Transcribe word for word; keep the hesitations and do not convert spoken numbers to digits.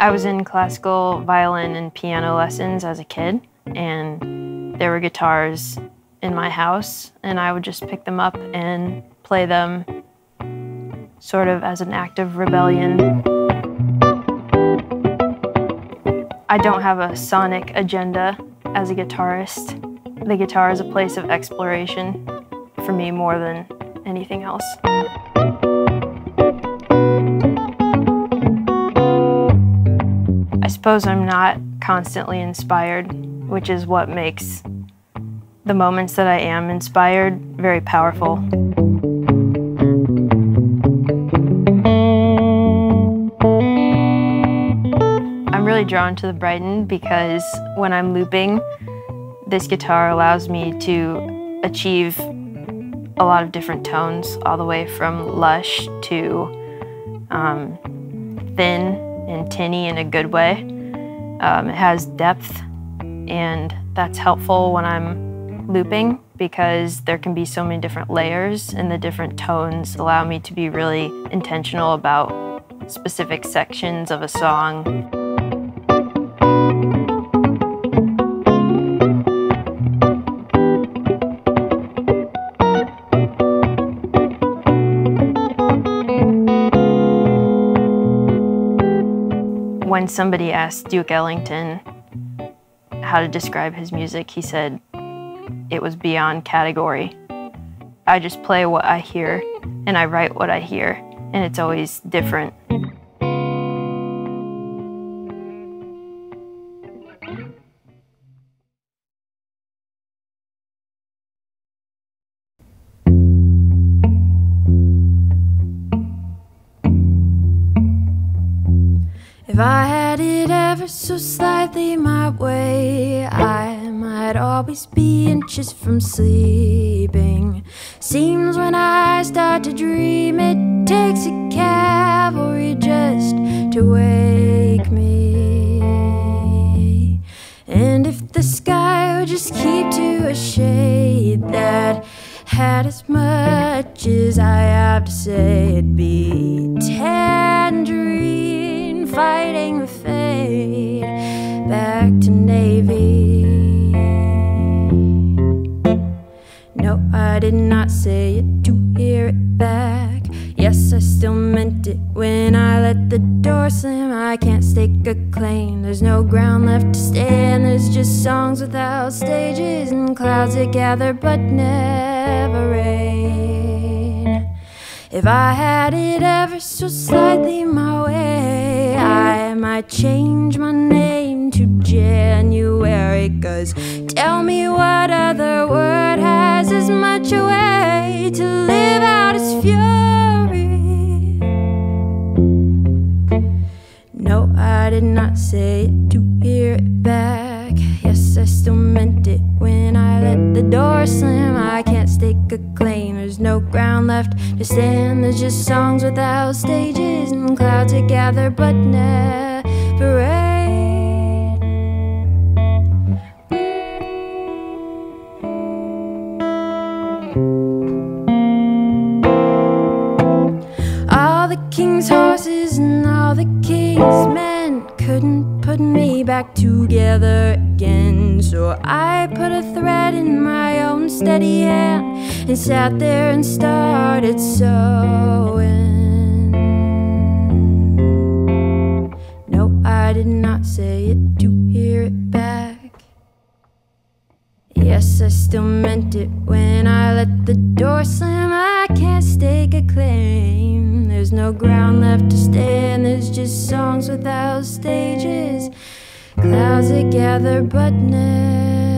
I was in classical violin and piano lessons as a kid, and there were guitars in my house, and I would just pick them up and play them sort of as an act of rebellion. I don't have a sonic agenda as a guitarist. The guitar is a place of exploration for me more than anything else. I suppose I'm not constantly inspired, which is what makes the moments that I am inspired very powerful. I'm really drawn to the Brighton because when I'm looping, this guitar allows me to achieve a lot of different tones, all the way from lush to um, thin and tinny in a good way. Um, it has depth, and that's helpful when I'm looping because there can be so many different layers, and the different tones allow me to be really intentional about specific sections of a song. When somebody asked Duke Ellington how to describe his music, he said it was beyond category. I just play what I hear, and I write what I hear, and it's always different. If I had it ever so slightly my way, I might always be inches from sleeping. Seems when I start to dream, it takes a cavalry just to wake me. And if the sky would just keep to a shade that had as much as I have to say, it'd be tangerine. Fighting with fate, back to Navy. No, I did not say it to hear it back. Yes, I still meant it when I let the door slam. I can't stake a claim, there's no ground left to stand. There's just songs without stages and clouds that gather but never rain. If I had it ever so slightly my way, I might change my name to January, 'cause tell me what other word has as much a way to live out as fury. No, I did not say it to hear it back. Yes, I still meant it when I let the door slam. I can't stake a claim, there's no ground left to stand. There's just songs without stages and clouds that gather but never rain. All the king's horses and all the king's men couldn't put me back together again, so I put a thread in my own steady hand and sat there and started sewing. No, I did not say it to hear it back. Yes, I still meant it when I let the door slam. I can't stake a claim, there's no ground left to stand. There's just songs without stages, clouds that gather but never